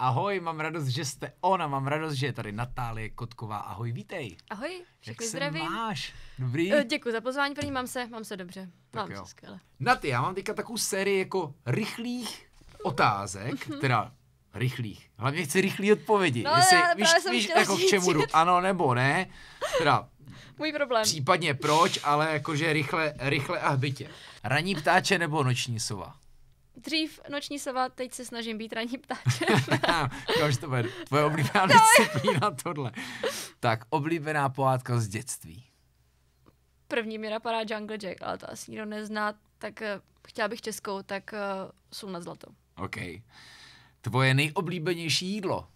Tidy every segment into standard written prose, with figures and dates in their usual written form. Ahoj, mám radost, že jste ona, mám radost, že je tady Natálie Kotková. Ahoj, vítej. Ahoj, všechny zdravím. Jak se máš? Dobrý? Děkuji za pozvání, první, mám se dobře. Tak mám se skvěle. Naty, já mám teďka takovou sérii jako rychlých otázek, teda rychlých. Hlavně chci rychlý odpovědi. No, jestli, víš jako k čemu jdu, ano nebo ne, teda můj problém. Případně proč, ale jakože rychle a hbitě. Ranní ptáče nebo noční sova? Dřív noční sova, teď se snažím být ranní ptáčem. To bude tvoje oblíbená disciplína tohle. Tak, oblíbená pohádka z dětství. První mi napadá Jungle Jack, ale to asi nikdo nezná, tak chtěla bych českou, tak Sůl nad zlato. OK. Tvoje nejoblíbenější jídlo?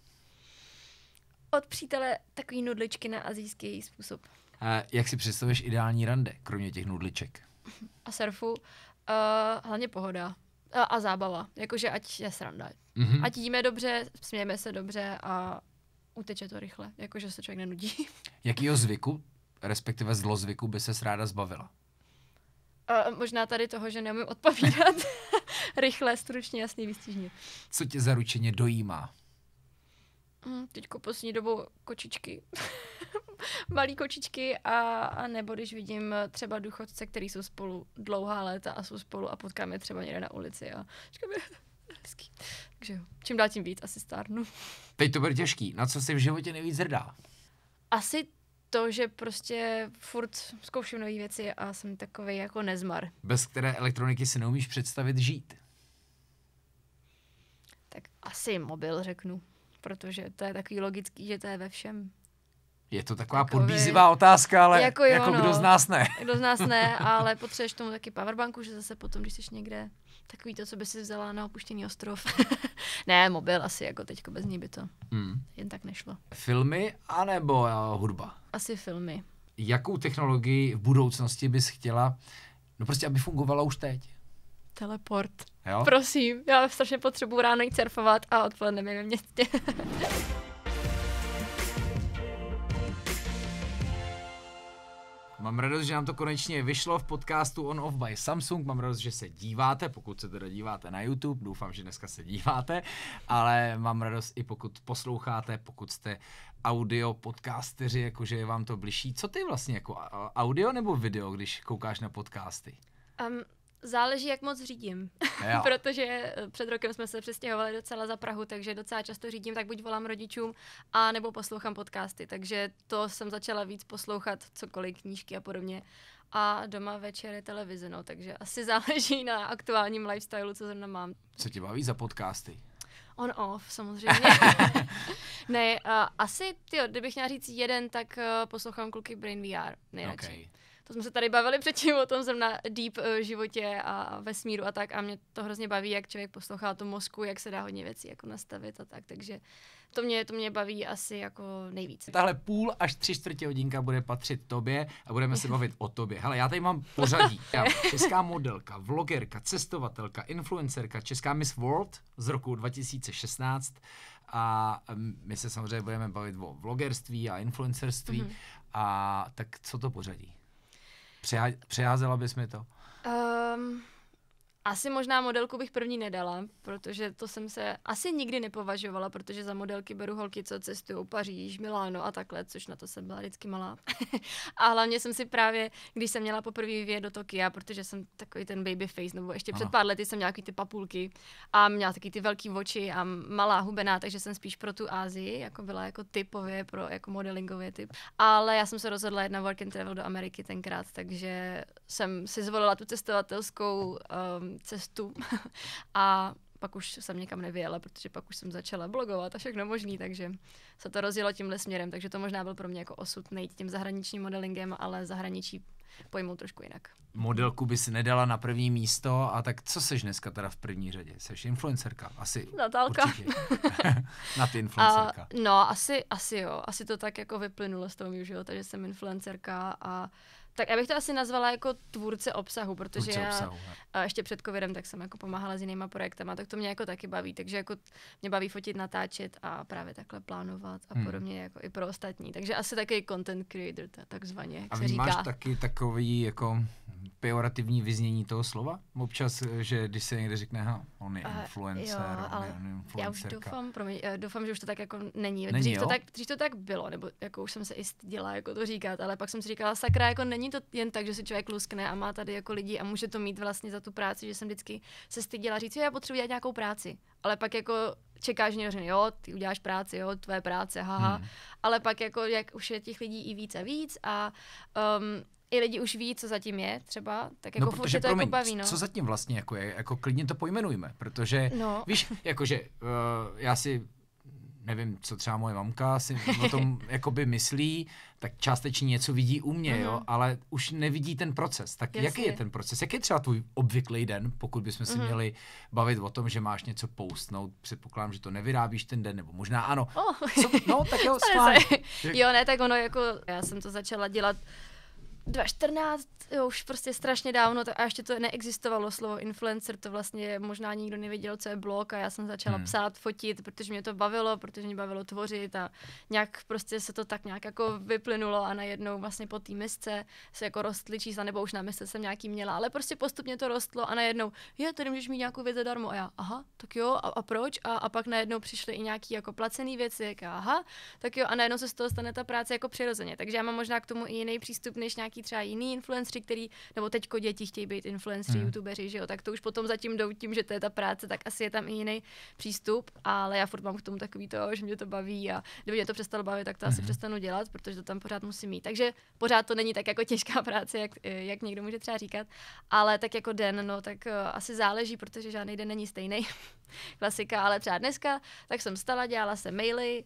Od přítele takový nudličky na asijský způsob. Jak si představuješ ideální rande, kromě těch nudliček? A surfu, hlavně pohoda. A zábava, jakože ať je sranda. Ať jíme dobře, smějeme se dobře a uteče to rychle, jakože se člověk nenudí. Jakýho zvyku, respektive zlozvyku, by ses ráda zbavila? Možná tady toho, že neumím odpovídat. Rychle, stručně, jasně, výstižně. Co tě zaručeně dojímá? Teďko poslední dobou kočičky. Malý kočičky a nebo když vidím třeba důchodce, který jsou spolu dlouhá léta a jsou spolu a potkáme třeba někde na ulici a říkáme, hezký. Takže čím dál tím víc, asi stárnu. Teď to bude těžký. Na co si v životě nejvíc hrdá? Asi to, že prostě furt zkouším nové věci a jsem takovej jako nezmar. Bez které elektroniky si neumíš představit žít? Tak asi mobil řeknu, protože to je takový logický, že to je ve všem. Je to taková podbízivá otázka, ale jako jo, no. Kdo z nás ne. Kdo z nás ne, ale potřebuješ tomu taky powerbanku, že zase potom, když jsi někde takový to, co by si vzala na opuštěný ostrov. Ne, mobil asi jako teďko, bez ní by to jen tak nešlo. Filmy anebo hudba? Asi filmy. Jakou technologii v budoucnosti bys chtěla, no prostě, aby fungovala už teď? Teleport. Jo? Prosím, já strašně potřebuji ráno jít surfovat a odpoledne mi ve městě. Mám radost, že nám to konečně vyšlo v podcastu On Off by Samsung. Mám radost, že se díváte, pokud se teda díváte na YouTube. Doufám, že dneska se díváte, ale mám radost i pokud posloucháte, pokud jste audio podcasteři, jakože je vám to bližší. Co ty vlastně, jako audio nebo video, když koukáš na podcasty? Záleží, jak moc řídím, protože před rokem jsme se přestěhovali docela za Prahu, takže docela často řídím, tak buď volám rodičům, a nebo poslouchám podcasty, takže to jsem začala víc poslouchat, cokoliv, knížky a podobně. A doma večer je televize, no, takže asi záleží na aktuálním lifestylu, co zrovna mám. Co tě baví za podcasty? On off, samozřejmě. Ne, asi, kdybych měla říct jeden, tak poslouchám kluky Brain VR nejradši. Okay. To jsme se tady bavili předtím o tom zrovna deep životě a vesmíru a tak, a mě to hrozně baví, jak člověk poslouchá to mozku, jak se dá hodně věcí jako nastavit a tak, takže to mě baví asi jako nejvíc. Tahle půl až 3/4 hodinka bude patřit tobě a budeme se bavit o tobě. Hele, já tady mám pořadí. Česká modelka, vlogerka, cestovatelka, influencerka, Česká Miss World z roku 2016. A my se samozřejmě budeme bavit o vlogerství a influencerství. A tak co to pořadí? Přeházela bys mi to? Asi možná modelku bych první nedala, protože to jsem se asi nikdy nepovažovala, protože za modelky beru holky, co cestují Paříž, Miláno a takhle, což na to jsem byla vždycky malá. A hlavně jsem si právě, když jsem měla poprvé vyjet do Tokia, protože jsem takový ten baby face, nebo ještě před pár lety jsem měla ty papulky a měla taky ty velký oči a malá hubená, takže jsem spíš pro tu Asii, jako byla jako typově, pro jako modelingově typ. Ale já jsem se rozhodla jedna work and travel do Ameriky tenkrát, takže jsem si zvolila tu cestovatelskou cestu a pak už jsem někam nevyjela, protože pak už jsem začala blogovat a všechno možný, takže se to rozjelo tímhle směrem, takže to možná byl pro mě jako osud nejít tím zahraničním modelingem, ale zahraničí pojmou trošku jinak. Modelku by si nedala na první místo, a tak co seš dneska teda v první řadě? Seš influencerka? Asi Natálka. Na ty influencerka. No, asi jo, asi to tak jako vyplynulo z toho mýho života, že jsem influencerka a tak já bych to asi nazvala jako tvůrce obsahu, protože já ještě před covidem tak jsem jako pomáhala s jinýma projektama, tak to mě jako taky baví, takže jako mě baví fotit, natáčet a právě takhle plánovat a podobně jako i pro ostatní, takže asi taky content creator takzvaně, jak se říká. A máš taky takový jako pejorativní vyznění toho slova? Občas, že když se někde řekne, on je influencer, jo, on je influencerka. Já už doufám, že už to tak jako není. Dřív to tak bylo, nebo jako už jsem se i styděla, jako to říkat, ale pak jsem si říkala, sakra, jako není to jen tak, že si člověk luskne a má tady jako lidi a může to mít vlastně za tu práci, že jsem vždycky se styděla říct, že já potřebuji dělat nějakou práci, ale pak jako čekáš, že jo, ty uděláš práci, jo, tvoje práce, haha, ale pak jako, jak už je těch lidí i víc a víc a i lidi už ví, co zatím je, třeba, tak jako furt se to jako baví, no. Co zatím vlastně jako je, jako klidně to pojmenujme, protože, víš, jakože já si nevím, co třeba moje mamka si o tom jakoby myslí, tak částečně něco vidí u mě, jo, ale už nevidí ten proces. Tak jasně. Jaký je ten proces? Jaký je třeba tvůj obvyklý den, pokud bychom si měli bavit o tom, že máš něco postnout, předpokládám, že to nevyrábíš ten den, nebo možná ano. Tak jo, tak ono jako, já jsem to začala dělat 2014, jo, už prostě strašně dávno, a ještě to neexistovalo slovo influencer, to vlastně možná nikdo nevěděl, co je blog, a já jsem začala psát, fotit, protože mě to bavilo, protože mě bavilo tvořit a nějak prostě se to tak nějak jako vyplynulo a najednou vlastně po té misce se jako rostly čísla, nebo už na misce jsem nějaký měla, ale prostě postupně to rostlo a najednou, tady můžeš mít nějakou věc zadarmo a já, aha, tak jo, a proč? A pak najednou přišly i nějaký jako placený věci, a aha, tak jo, a najednou se z toho stane ta práce jako přirozeně, takže já mám možná k tomu i jiný přístup než nějaký třeba jiný influenceři, který, nebo teďko děti chtějí být influenceři, youtubeři, že jo, tak to už potom zatím jdou tím, že to je ta práce, tak asi je tam i jiný přístup, ale já furt mám k tomu takový to, že mě to baví a kdyby mě to přestalo bavit, tak to asi přestanu dělat, protože to tam pořád musím mít. Takže pořád to není tak jako těžká práce, jak někdo může třeba říkat, ale tak jako den, tak asi záleží, protože žádný den není stejný. Klasika, ale třeba dneska, tak jsem vstala, dělala jsem maily,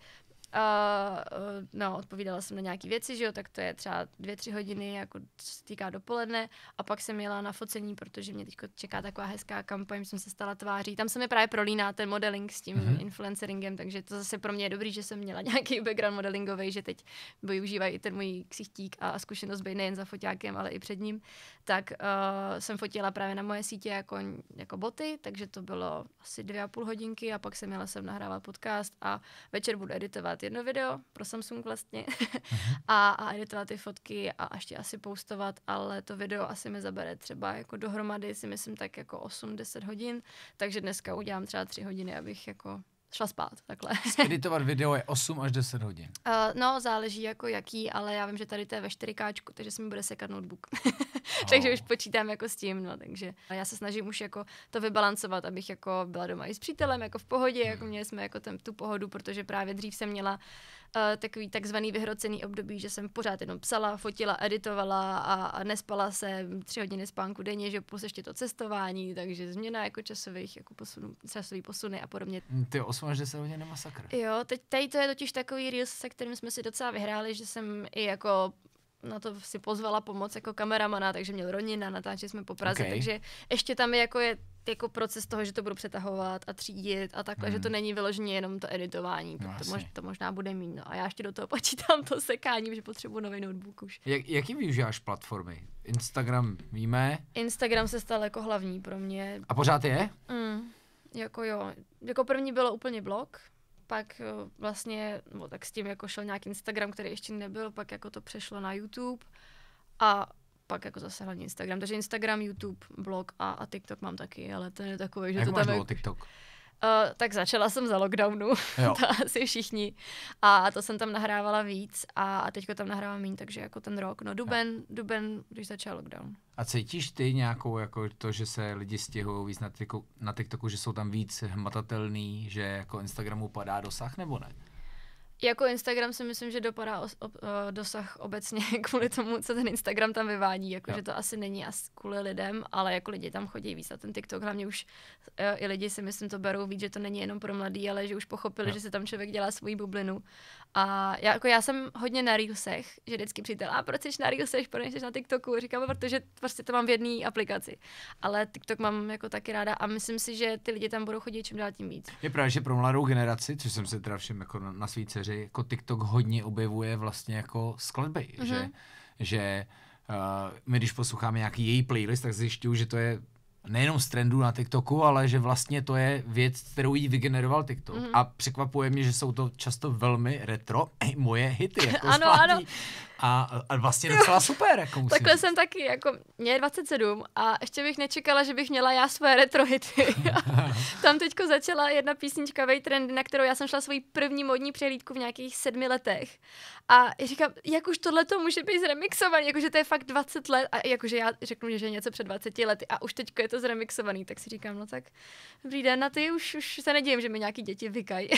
odpovídala jsem na nějaké věci, že jo, tak to je třeba 2-3 hodiny, jako se týká dopoledne, a pak jsem jela na focení, protože mě teď čeká taková hezká kampaň, jsem se stala tváří, tam se mi právě prolíná ten modeling s tím influenceringem, takže to zase pro mě je dobrý, že jsem měla nějaký background modelingový, že teď využívají i ten můj ksichtík a zkušenost být nejen za foťákem, ale i před ním, tak jsem fotila právě na moje sítě jako boty, takže to bylo asi 2,5 hodinky a pak jsem jela sem nahrávat podcast a večer budu editovat jedno video pro Samsung vlastně a editovat ty fotky a ještě asi postovat, ale to video asi mi zabere třeba jako dohromady si myslím tak jako 8-10 hodin, takže dneska udělám třeba 3 hodiny, abych jako šla spát, takhle. Editovat video je 8 až 10 hodin. Záleží jako jaký, ale já vím, že tady to je ve 4K, takže se mi bude sekat notebook. Takže už počítám jako s tím, takže. A já se snažím už jako to vybalancovat, abych jako byla doma i s přítelem, jako v pohodě, jako měli jsme jako tu pohodu, protože právě dřív jsem měla takový takzvaný vyhrocený období, že jsem pořád jenom psala, fotila, editovala a nespala se 3 hodiny spánku denně, že plus ještě to cestování, takže změna jako časových jako posuny a podobně. Ty 8 až 10 hodin masakr. Jo, teď tady to je totiž takový reels, se kterým jsme si docela vyhráli, že jsem i jako na to si pozvala pomoc jako kameramana, takže měl rodina, natáčeli jsme po Praze, takže ještě tam je proces toho, že to budu přetahovat a třídit a takhle, že to není vyloženě jenom to editování, to možná bude míň. A já ještě do toho počítám to sekání, že potřebuji nový notebook už. Jaký využíváš platformy? Instagram víme? Instagram se stal jako hlavní pro mě. A pořád je? Jako jo. Jako první bylo úplně blog. Pak vlastně, tak s tím jako šel nějaký Instagram, který ještě nebyl, pak jako to přešlo na YouTube a pak jako zase hlavně Instagram. Takže Instagram, YouTube, blog a TikTok mám taky, ale ten je takový, že jak to tam... Jak máš dlouho TikTok? Tak začala jsem za lockdownu, to asi všichni. A to jsem tam nahrávala víc a teďko tam nahrávám méně, takže jako ten rok. Duben, když začal lockdown. A cítíš ty nějakou, jako to, že se lidi stěhují víc na TikToku, že jsou tam víc hmatatelný, že jako Instagramu padá dosah, nebo ne? Jako Instagram si myslím, že dopadá dosah obecně kvůli tomu, co ten Instagram tam vyvádí, jakože to asi není asi kvůli lidem, ale jako lidi tam chodí víc na ten TikTok, hlavně už i lidi si myslím to berou víc, že to není jenom pro mladý, ale že už pochopili, že se tam člověk dělá svoji bublinu. A já jsem hodně na Reelsech, že vždycky přítel, proč jsi na Reelsech, proč jsi na TikToku, říkám, protože prostě to mám v jedné aplikaci, ale TikTok mám jako taky ráda a myslím si, že ty lidi tam budou chodit čím dál tím víc. Je právě, že pro mladou generaci, což jsem se teda všim jako na svý dceři, jako TikTok hodně objevuje vlastně jako skladby, že my když posloucháme nějaký její playlist, tak zjišťuju, že to je nejenom z trendů na TikToku, ale že vlastně to je věc, kterou jí vygeneroval TikTok. A překvapuje mě, že jsou to často velmi retro moje hity. Jako ano, ano. A vlastně docela super. Jako takhle jsem taky, jako mě je 27 a ještě bych nečekala, že bych měla já své retro hity. Tam teďko začala jedna písnička Vej trendy, na kterou já jsem šla svoji první modní přehlídku v nějakých 7 letech. A říkám, jak už tohleto může být zremixovaný, jakože to je fakt 20 let a jakože já řeknu, že je něco před 20 lety a už teďko je to zremixovaný, tak si říkám, no tak dobrý den, na ty už se nedivím, že mi nějaký děti vykají.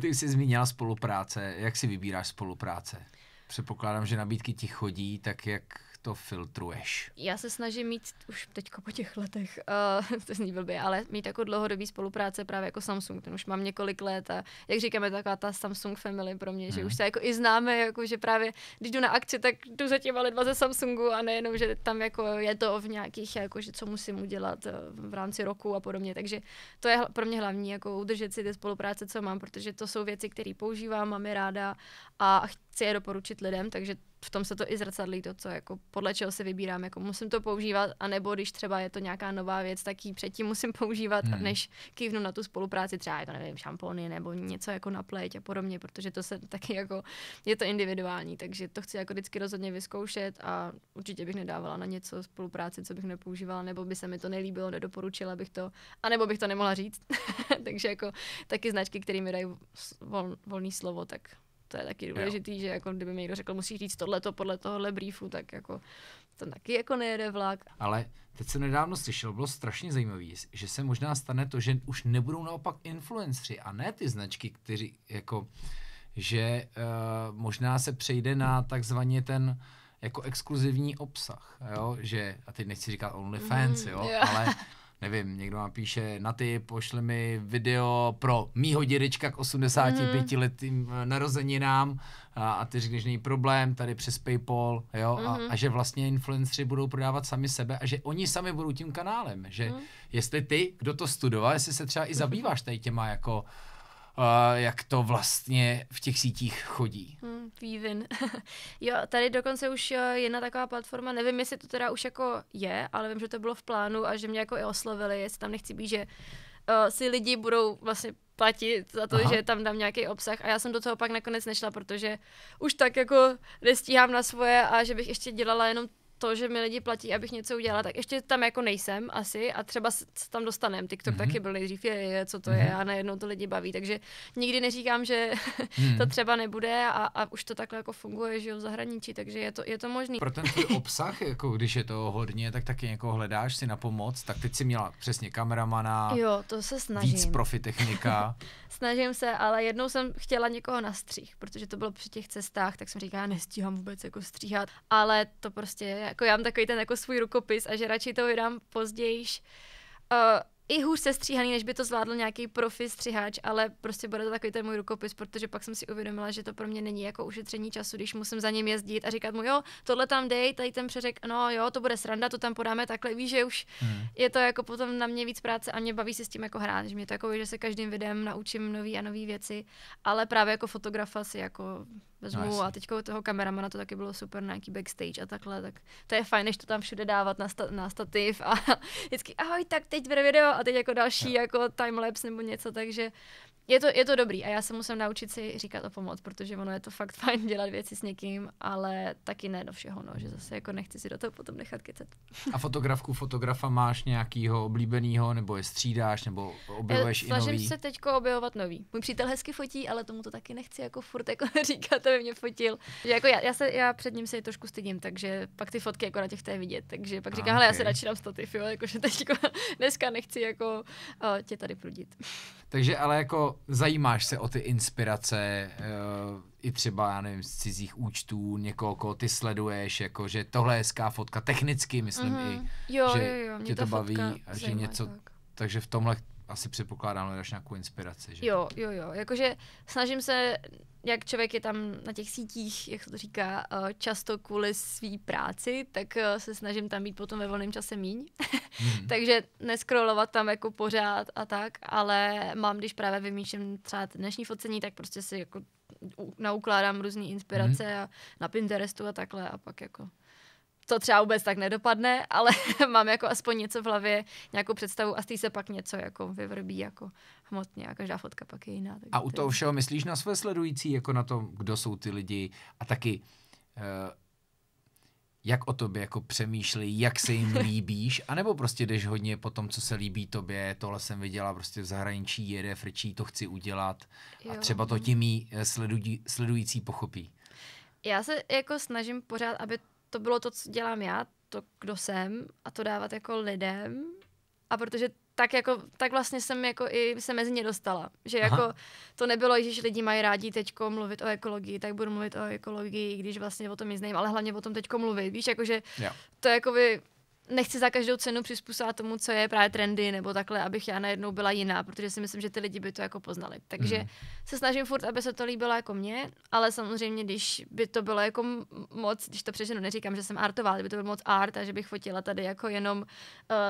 Ty už jsi zmínila spolupráce, jak si vybíráš spolupráce? Předpokládám, že nabídky ti chodí, tak jak to filtruješ? Já se snažím mít, už teďko po těch letech, to zní blbě, ale mít jako dlouhodobý spolupráce právě jako Samsung, ten už mám několik let a jak říkáme, taková ta Samsung family pro mě, že už se jako i známe, jako že právě když jdu na akci, tak jdu za těma lidma ze Samsungu a nejenom, že tam jako je to v nějakých, jako že co musím udělat v rámci roku a podobně, takže to je pro mě hlavní, jako udržet si ty spolupráce, co mám, protože to jsou věci, které používám, mám je ráda a chci je doporučit lidem, takže v tom se to i zrcadlí, to, co jako podle čeho se vybírám, jako musím to používat, anebo když třeba je to nějaká nová věc, tak ji předtím musím používat, než kývnu na tu spolupráci, třeba jako nevím, šampony nebo něco jako na pleť a podobně, protože to se taky jako, je to individuální, takže to chci jako vždycky rozhodně vyzkoušet a určitě bych nedávala na něco spolupráci, co bych nepoužívala, nebo by se mi to nelíbilo, nedoporučila bych to, anebo bych to nemohla říct, takže jako taky značky, které mi dají volný slovo, tak to je taky důležitý, že jako kdyby mi někdo řekl, musíš říct tohleto podle tohohle briefu, tak jako to taky jako nejede vlak. Ale teď jsem nedávno slyšel, bylo strašně zajímavý, že se možná stane to, že už nebudou naopak influenceri a ne ty značky, kteří jako, že možná se přejde na takzvaně ten jako exkluzivní obsah, jo, že, a teď nechci říkat OnlyFans, jo, ale nevím, někdo nám píše, Naty, pošli mi video pro mýho dědečka k 85 letým narozeninám a ty řekneš, není problém, tady přes PayPal, jo, a že vlastně influenceri budou prodávat sami sebe a že oni sami budou tím kanálem, že jestli ty, kdo to studoval, jestli se třeba i zabýváš tady těma jako jak to vlastně v těch sítích chodí. Vývin. Jo, tady dokonce už jedna taková platforma, nevím, jestli to teda už jako je, ale vím, že to bylo v plánu a že mě jako i oslovili, jestli tam nechci být, že si lidi budou vlastně platit za to, že tam dám nějaký obsah a já jsem do toho pak nakonec nešla, protože už tak jako nestíhám na svoje a že bych ještě dělala jenom to, že mi lidi platí, abych něco udělala, tak ještě tam jako nejsem asi a třeba se tam dostanem. TikTok taky byl nejdřív, co to je a najednou to lidi baví, takže nikdy neříkám, že to třeba nebude a už to takhle jako funguje, že jo, v zahraničí, takže je to možný. Pro ten tvůj obsah, jako když je to hodně, tak taky někoho hledáš si na pomoc, tak teď si měla přesně kameramana, jo, to se snažím. Víc profi technika. Snažím se, ale jednou jsem chtěla někoho na střih, protože to bylo při těch cestách, tak jsem říkala, nestíhám vůbec jako stříhat, ale to prostě jako já mám takový ten jako svůj rukopis a že radši to vydám pozdějiš. I hůř se stříhaný, než by to zvládl nějaký profi střiháč, ale prostě bude to takový ten můj rukopis, protože pak jsem si uvědomila, že to pro mě není jako ušetření času, když musím za ním jezdit a říkat mu, jo, tohle tam dej, tady ten přeřek, no jo, to bude sranda, to tam podáme takhle, víš, že už je to jako potom na mě víc práce a mě baví se s tím jako hrát, že mě to jako, že se každým videem naučím nový a nový věci, ale právě jako fotografa si jako vezmu a teďko toho kameramana to taky bylo super, nějaký backstage a takhle, tak to je fajn, než to tam všude dávat na stativ a vždycky, ahoj, tak teď bude video a teď jako další jako timelapse nebo něco, takže je to dobrý a já se musím naučit si říkat o pomoc, protože ono je to fakt fajn dělat věci s někým, ale taky ne do všeho, no, že zase jako nechci si do toho potom nechat kecat. A fotografa máš nějakýho oblíbenýho, nebo je střídáš, nebo objevuješ i nový? Snažím se teďko objevovat nový. Můj přítel hezky fotí, ale tomu to taky nechci jako furt jako říkat, aby mě fotil. Že jako já před ním se trošku stydím, takže pak ty fotky jako na těch té vidět, takže pak říkám, hele, já se radši dám stativ, jo, jakože teďko dneska nechci jako tě tady prudit. Takže ale jako zajímáš se o ty inspirace, i třeba, já nevím, z cizích účtů, někoho, koho ty sleduješ, jako, že tohle je hezká fotka, technicky myslím i, jo, že jo, tě to baví a že něco, takže v tomhle asi předpokládám, hledáš nějakou inspiraci, že? Jo, jakože snažím se, jak člověk je tam na těch sítích, jak se to říká, často kvůli své práci, tak se snažím tam být potom ve volném čase míň. Takže neskrolovat tam jako pořád a tak, ale mám, když právě vymýšlím třeba dnešní focení, tak prostě si jako naukládám různé inspirace a na Pinterestu a takhle a pak jako to třeba vůbec tak nedopadne, ale mám jako aspoň něco v hlavě, nějakou představu a z té se pak něco jako vyvrbí jako hmotně a každá fotka pak je jiná. A u toho všeho myslíš na své sledující, jako na to, kdo jsou ty lidi a taky jak o tobě jako přemýšlí, jak se jim líbíš, anebo prostě jdeš hodně po tom, co se líbí tobě, tohle jsem viděla prostě v zahraničí, jede, frčí, to chci udělat a třeba to tím jí sledující pochopí. Já se jako snažím pořád, aby to bylo to, co dělám já, to, kdo jsem, a to dávat jako lidem, a protože tak vlastně jsem jako i se mezi ně dostala, že jako to nebylo, že lidi mají rádi teďko mluvit o ekologii, tak budu mluvit o ekologii, když vlastně o tom nic nejím, ale hlavně o tom teďko mluvit, víš, jakože to jakoby nechci za každou cenu přizpůsobit tomu, co je právě trendy nebo takhle, abych já najednou byla jiná, protože si myslím, že ty lidi by to jako poznali, takže se snažím furt, aby se to líbilo jako mě, ale samozřejmě, když by to bylo jako moc, když to přeženu, neříkám, že jsem artová, kdyby to bylo moc art a že bych fotila tady jako jenom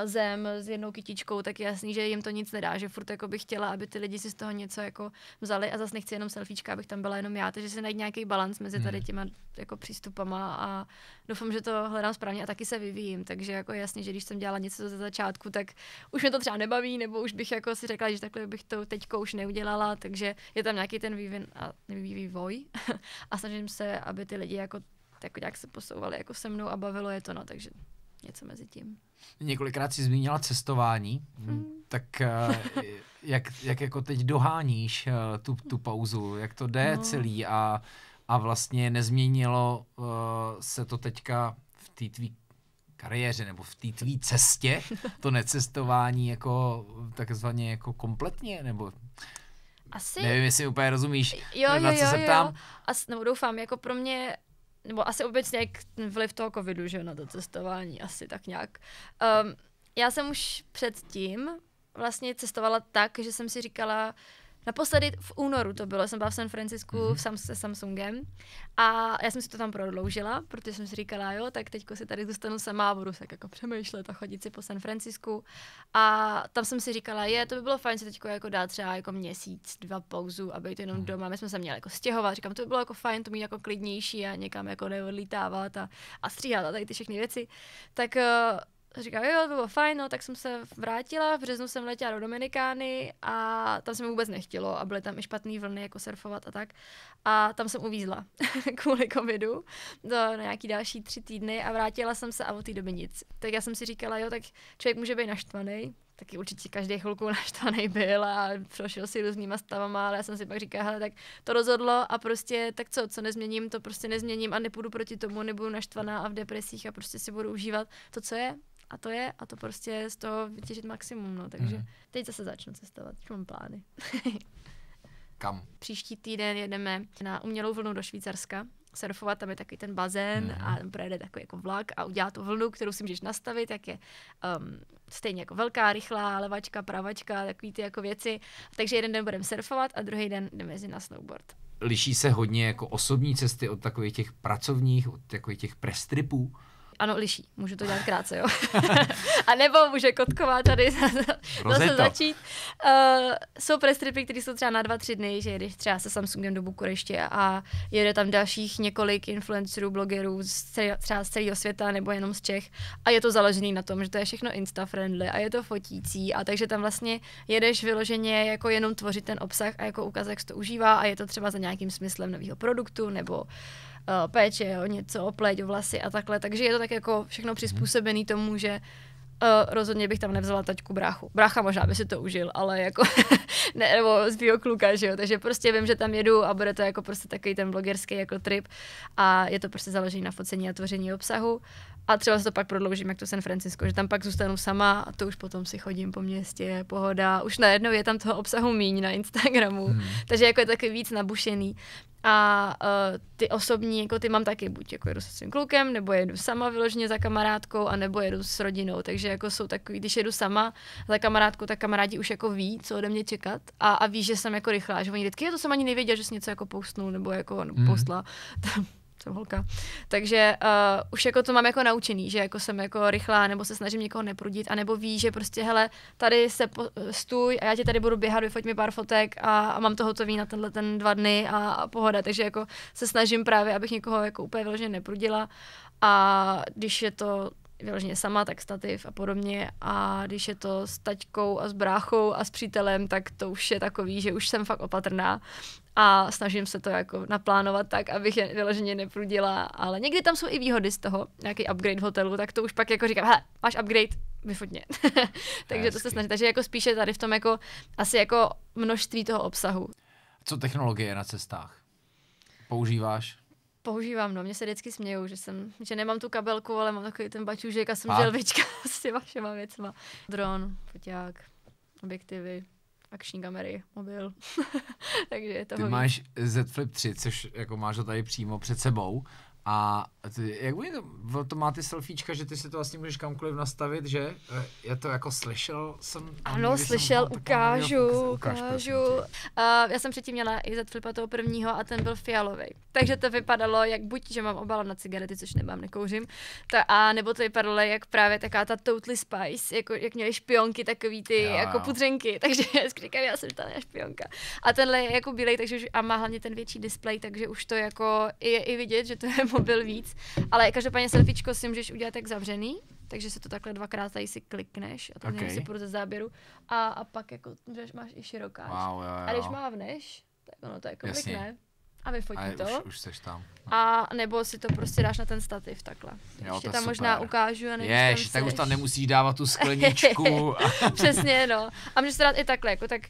zem s jednou kytičkou, tak je jasný, že jim to nic nedá, že furt jako bych chtěla, aby ty lidi si z toho něco jako vzali, a zase nechci jenom selfiečka, abych tam byla jenom já, takže se najít nějaký balanc mezi tady těma jako přístupama, a doufám, že to hledám správně a taky se vyvíjím, takže jako jasně, že když jsem dělala něco ze začátku, tak už mě to třeba nebaví, nebo už bych jako si řekla, že takhle bych to teďko už neudělala, takže je tam nějaký ten vývoj a snažím se, aby ty lidi jako nějak se posouvali jako se mnou a bavilo je to, no, takže něco mezi tím. Několikrát jsi zmínila cestování, tak jak jako teď doháníš tu pauzu, jak to jde celý, a vlastně nezměnilo se to teďka v té tvý kariéře nebo v té tvý cestě, to necestování jako takzvaně jako kompletně, nebo asi, nevím, jestli úplně rozumíš, na co se ptám. Nebo doufám, jako pro mě, nebo asi obecně jak vliv toho covidu, že na to cestování, asi tak nějak. Já jsem už předtím vlastně cestovala tak, že jsem si říkala, naposledy v únoru to bylo, jsem byla v San Francisku se Samsungem a já jsem si to tam prodloužila, protože jsem si říkala, jo, tak teďko si tady zůstanu sama a budu se jako přemýšlet a chodit si po San Francisku, a tam jsem si říkala, to by bylo fajn si teďko jako dát třeba jako měsíc, dva pauzu a být jenom doma, my jsme se měli jako stěhovat, říkám, to by bylo jako fajn to mít jako klidnější a někam jako neodlítávat a stříhat a tady ty všechny věci, tak říkám, jo, to bylo fajn, no, tak jsem se vrátila, v březnu jsem letěla do Dominikány a tam se mi vůbec nechtělo a byly tam i špatné vlny, jako surfovat a tak. A tam jsem uvízla kvůli covidu na nějaký další 3 týdny a vrátila jsem se a od té doby nic. Tak já jsem si říkala, jo, tak člověk může být naštvaný, taky určitě každý chvilku naštvaný byl a prošel si různýma stavama, ale já jsem si pak říkala, hele, tak to rozhodlo a prostě tak co nezměním, to prostě nezměním a nepůjdu proti tomu, nebudu naštvaná a v depresích a prostě si budu užívat to, co je. A to je, a to prostě z toho vytěžit maximum, no, takže teď zase začnu cestovat, už mám plány. Kam? Příští týden jedeme na umělou vlnu do Švýcarska, surfovat, tam je takový ten bazén a projede takový jako vlak a udělá tu vlnu, kterou si můžeš nastavit, jak je stejně jako velká, rychlá, levačka, pravačka, takový ty jako věci, takže jeden den budeme surfovat a druhý den jdeme jezdit na snowboard. Liší se hodně jako osobní cesty od takových těch pracovních, od takových těch press tripů? Ano, liší. Můžu to dělat krátce, jo. A nebo může Kotková tady zase začít. Jsou press tripy, které jsou třeba na 2-3 dny, že jedeš třeba se Samsungem do Bukureště a jede tam dalších několik influencerů, blogerů třeba z celého světa nebo jenom z Čech. A je to založený na tom, že to je všechno insta-friendly a je to fotící, a takže tam vlastně jedeš vyloženě jako jenom tvořit ten obsah a jako ukaz, jak se to užívá, a je to třeba za nějakým smyslem nového produktu nebo péče o něco, o pleť, o vlasy a takhle, takže je to tak jako všechno přizpůsobený tomu, že rozhodně bych tam nevzala taťku bráchu. Brácha možná by si to užil, ale jako ne, nebo zbýho kluka, že jo, takže prostě vím, že tam jedu a bude to jako prostě takový ten blogerský jako trip a je to prostě založený na focení a tvoření obsahu a třeba se to pak prodloužím, jak to San Francisco, že tam pak zůstanu sama a to už potom si chodím po městě, pohoda, už najednou je tam toho obsahu míň na Instagramu, takže jako je taky víc nabušený. A ty osobní, jako ty mám taky, buď jako jedu se svým klukem, nebo jedu sama vyloženě za kamarádkou, anebo jedu s rodinou, takže jako jsou takový, když jedu sama za kamarádkou, tak kamarádi už jako ví, co ode mě čekat a ví, že jsem jako rychlá, že oni vždycky, to jsem ani nevěděla, že jsi něco jako postnul, nebo jako postla, jsem holka, takže už jako to mám jako naučený, že jako jsem jako rychlá, nebo se snažím někoho neprudit, anebo ví, že prostě hele, tady se stůj a já tě tady budu běhat, vyfoť mi pár fotek a mám to hotový na tenhle ten 2 dny a pohoda, takže jako se snažím právě, abych někoho jako úplně vyloženě neprudila, a když je to vyloženě sama, tak stativ a podobně, a když je to s taťkou a s bráchou a s přítelem, tak to už je takový, že už jsem fakt opatrná a snažím se to jako naplánovat tak, abych je vyloženě neprudila, ale někdy tam jsou i výhody z toho, nějaký upgrade v hotelu, tak to už pak jako říkám, hele, máš upgrade, vyfotně. Takže to se snažím, takže jako spíše tady v tom jako, asi jako množství toho obsahu. Co technologie na cestách? Používáš? Používám, no, mě se vždycky smějou, že nemám tu kabelku, ale mám takový ten baťužek a jsem želvička s těma všema věcma. Dron, foťák, objektivy, akční kamery, mobil. Takže je to. Ty máš Z Flip 3, což jako máš to tady přímo před sebou. A ty, jak bude to má ty selfiečka, že ty si to vlastně můžeš kamkoliv nastavit, že? Já to jako slyšel jsem. Ano, slyšel, jsem ukážu. Já jsem předtím měla i Z Flipa toho prvního a ten byl fialový. Takže to vypadalo jak buď, že mám obal na cigarety, což nemám, nekouřím, a nebo to vypadalo jak právě taká ta Totally Spice, jako jak měly špionky takový ty jako pudřenky, takže říkám, já jsem ta špionka. A tenhle je jako bílej, takže už, a má hlavně ten větší displej, takže už to jako je i vidět, že to je mobil víc, ale každopádně selfiečko si můžeš udělat tak zavřený, takže si to takhle dvakrát tady si klikneš a to si půjde ze záběru a pak jako máš i širokáž. Wow, a když mávneš, tak ono to jako klikne a vyfotí a to. Už seš tam. No. A nebo si to prostě dáš na ten stativ takhle. Jo, ještě tam super. Možná ukážu a nevím, tam tak už tam nemusíš dávat tu skleničku. Přesně, no. A můžeš to dát i takhle, jako tak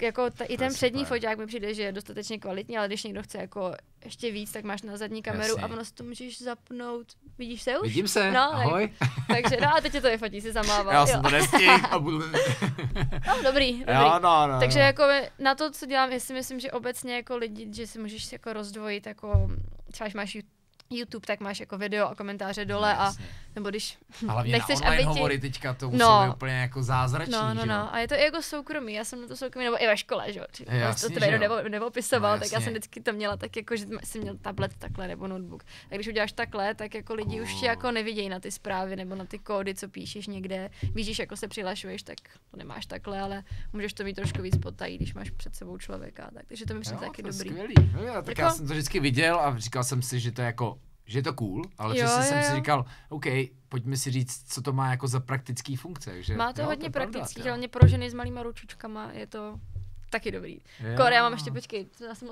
jako i ten přední foťák mi přijde, že je dostatečně kvalitní, ale když někdo chce jako ještě víc, tak máš na zadní kameru a ono si to můžeš zapnout. Vidíš se už? Vidím se, no, ahoj. Takže, no a teď je to vyfotí, si zamával. Já jsem to nestihl a budu... No, dobrý. Jo, no, takže jako na to, co dělám, já si myslím, že obecně jako lidi, že si můžeš jako rozdvojit, jako třeba máš YouTube, tak máš jako video a komentáře dole a nebo když nechceš, aby ti... hovory teďka to jsou úplně jako zázračný, no. A je to i jako soukromí, já jsem na to soukromí, nebo i ve škole, že jo. To tady neopisoval, tak já jsem vždycky to měla tak jako, že jsem měl tablet takhle nebo notebook. A když uděláš takhle, tak jako lidi už tě jako nevidějí na ty zprávy nebo na ty kódy, co píšeš někde. Víš, jako se přihlašuješ, tak to nemáš takhle, ale můžeš to mít trošku víc potají, když máš před sebou člověka, takže to mi přijde taky dobrý. Tak já jsem to vždycky viděl a říkal jsem si, že to jako že je to cool, ale přesně jsem si říkal, OK, pojďme si říct, co to má jako za praktický funkce. Že, má to hodně praktický, hlavně pro ženy s malýma ručičkama je to taky dobrý. Já mám ještě, počkej, já jsem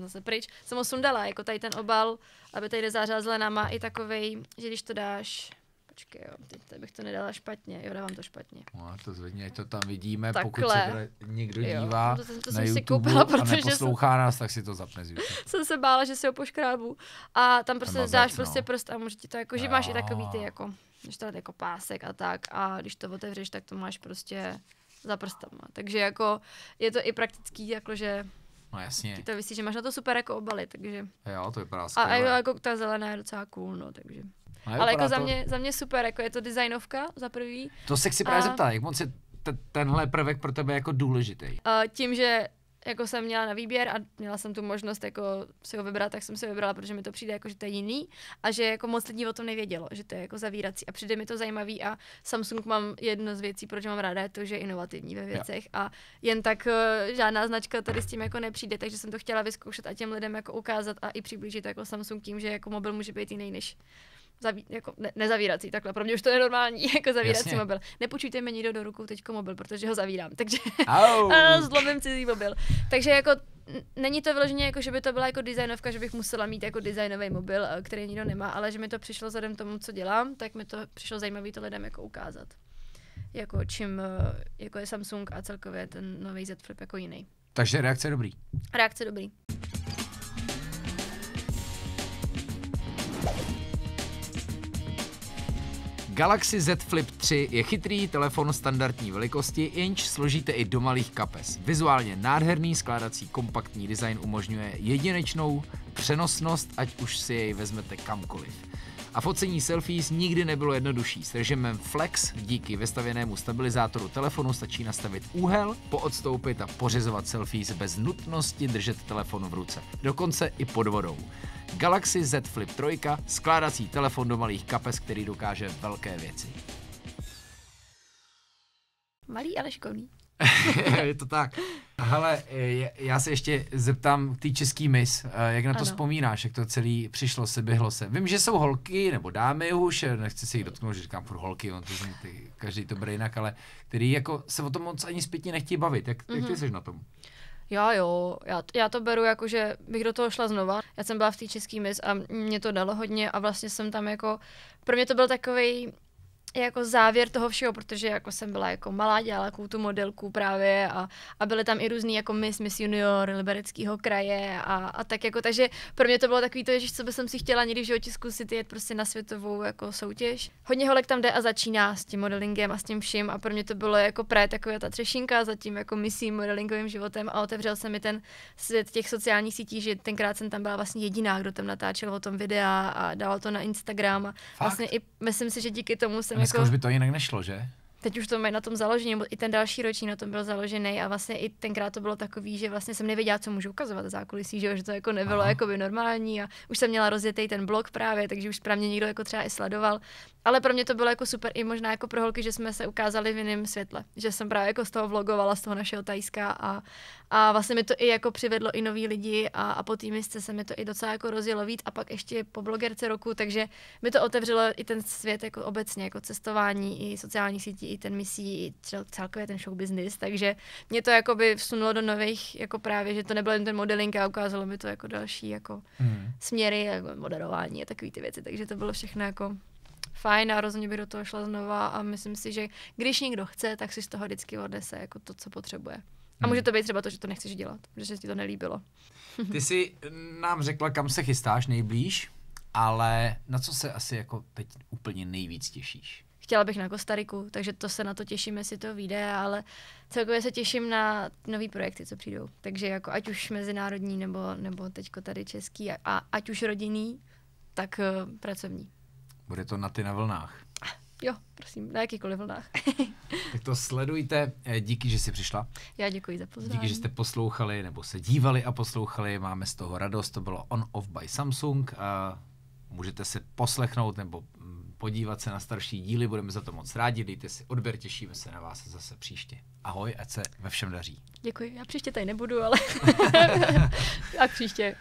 zase pryč, jsem ho sundala, jako tady ten obal, aby tady zářazlená má i takovej, že když to dáš, počkej, teď bych to nedala špatně, dávám to špatně. No, to zvedně, ať to tam vidíme, takhle. Pokud se někdo dívá to na YouTube a neposlouchá nás, tak si to zapne z YouTube. Jsem se bála, že si ho poškrábu a tam prostě dáš prostě prst a může ti to jako, že máš i takový ty jako, když to jako pásek a tak a když to otevřeš, tak to máš prostě za prstama. Takže jako je to i praktický, jako že ti to vysí, že máš na to super jako obaly, takže. Jo, to vypadá skvěle. A jako ta zelená je docela cool, no, takže. Ale jako za mě super, jako je to designovka za prvý. To se chci právě zeptat, jak moc je tenhle prvek pro tebe jako důležitý? Tím, že jako jsem měla na výběr a měla jsem tu možnost jako si ho vybrat, tak jsem si ho vybrala, protože mi to přijde jako, že to je jiný a že jako moc lidí o tom nevědělo, že to je jako zavírací a přijde mi to zajímavý a Samsung mám jedno z věcí, proč mám ráda, je to, že je inovativní ve věcech a jen tak žádná značka tady s tím jako nepřijde, takže jsem to chtěla vyzkoušet a těm lidem jako ukázat a i přiblížit jako Samsung tím, že jako mobil může být jiný než jako nezavírací, takhle, pro mě už to je normální, jako zavírací mobil. Nepůjčujte mi nikdo do rukou teďko mobil, protože ho zavírám, takže zlomím cizí mobil. Takže jako není to vyloženě jako, že by to byla jako designovka, že bych musela mít jako designový mobil, který nikdo nemá, ale že mi to přišlo vzhledem tomu, co dělám, tak mi to přišlo zajímavé to lidem jako ukázat. Jako čím, jako je Samsung a celkově ten nový Z Flip jako jiný. Takže reakce dobrý. Reakce dobrý. Galaxy Z Flip 3 je chytrý telefon standardní velikosti, jenž složíte i do malých kapes. Vizuálně nádherný skládací kompaktní design umožňuje jedinečnou přenosnost, ať už si jej vezmete kamkoliv. A focení selfies nikdy nebylo jednodušší. S režimem Flex díky vestavěnému stabilizátoru telefonu stačí nastavit úhel, poodstoupit a pořizovat selfies bez nutnosti držet telefon v ruce. Dokonce i pod vodou. Galaxy Z Flip 3, skládací telefon do malých kapes, který dokáže velké věci. Malý, ale šikovný. Je to tak. Hele, já se ještě zeptám k té České Miss, jak na to vzpomínáš, jak to celé přišlo, se běhlo se. Vím, že jsou holky, nebo dámy už, nechci se jich dotknout, že říkám furt holky, on to zní, každý to bude jinak, ale který jako se o tom moc ani zpětně nechtějí bavit. Jak ty jsi na tom? jo, já to beru jako, že bych do toho šla znova. Já jsem byla v té České Miss a mě to dalo hodně a vlastně jsem tam jako, pro mě to byl takovej jako závěr toho všeho, protože jako jsem byla jako malá, dělala jako tu modelku právě a byly tam i různý jako Miss Junior, Libereckého kraje a tak jako, takže pro mě to bylo takový to, že co by jsem si chtěla někdy v životě zkusit jet prostě na světovou jako soutěž. Hodně holek tam jde a začíná s tím modelingem a s tím vším a pro mě to bylo jako právě taková ta třešinka za tím jako misí modelingovým životem a otevřel se mi ten svět těch sociálních sítí, že tenkrát jsem tam byla vlastně jediná, kdo tam natáčel o tom videa a dával to na Instagram a vlastně i myslím si, že díky tomu jsem dneska už by to jinak nešlo, že? Teď už to mají na tom založený, nebo i ten další ročník na tom byl založený a vlastně i tenkrát to bylo takový, že vlastně jsem nevěděla, co můžu ukazovat za zákulisí, že to jako nebylo jako by normální a už jsem měla rozjetý ten blog právě, takže už právě někdo jako třeba i sledoval. Ale pro mě to bylo jako super i možná jako pro holky, že jsme se ukázali v jiném světle, že jsem právě jako z toho vlogovala, z toho našeho Tajska a vlastně mi to i jako přivedlo i noví lidi a po té misce se mi to i docela jako rozjelo víc a pak ještě po blogerce roku, takže mi to otevřelo i ten svět jako obecně, jako cestování i sociální sítí, i ten misí, i celkově ten show business, takže mě to jakoby vsunulo do nových, jako právě, že to nebyl jen ten modeling a ukázalo mi to jako další jako směry, jako moderování a takové ty věci, takže to bylo všechno jako fajn a rozhodně bych do toho šla znova a myslím si, že když někdo chce, tak si z toho vždycky odnese jako to, co potřebuje. A může to být třeba to, že to nechceš dělat, protože ti to nelíbilo. Ty jsi nám řekla, kam se chystáš nejblíž, ale na co se asi jako teď úplně nejvíc těšíš? Chtěla bych na Kostariku, takže to se na to těším, jestli to vyjde, ale celkově se těším na nový projekty, co přijdou. Takže jako ať už mezinárodní, nebo teďko tady český, a ať už rodinný, tak pracovní. Bude to na ty na vlnách. Jo, prosím, na jakýkoliv vlnách. Tak to sledujte, díky, že jsi přišla. Já děkuji za pozvání. Díky, že jste poslouchali, nebo se dívali a poslouchali, máme z toho radost, to bylo On Off by Samsung. Můžete se poslechnout nebo podívat se na starší díly, budeme za to moc rádi, dejte si odběr, těšíme se na vás zase příště. Ahoj, ať se ve všem daří. Děkuji, já příště tady nebudu, ale a příště.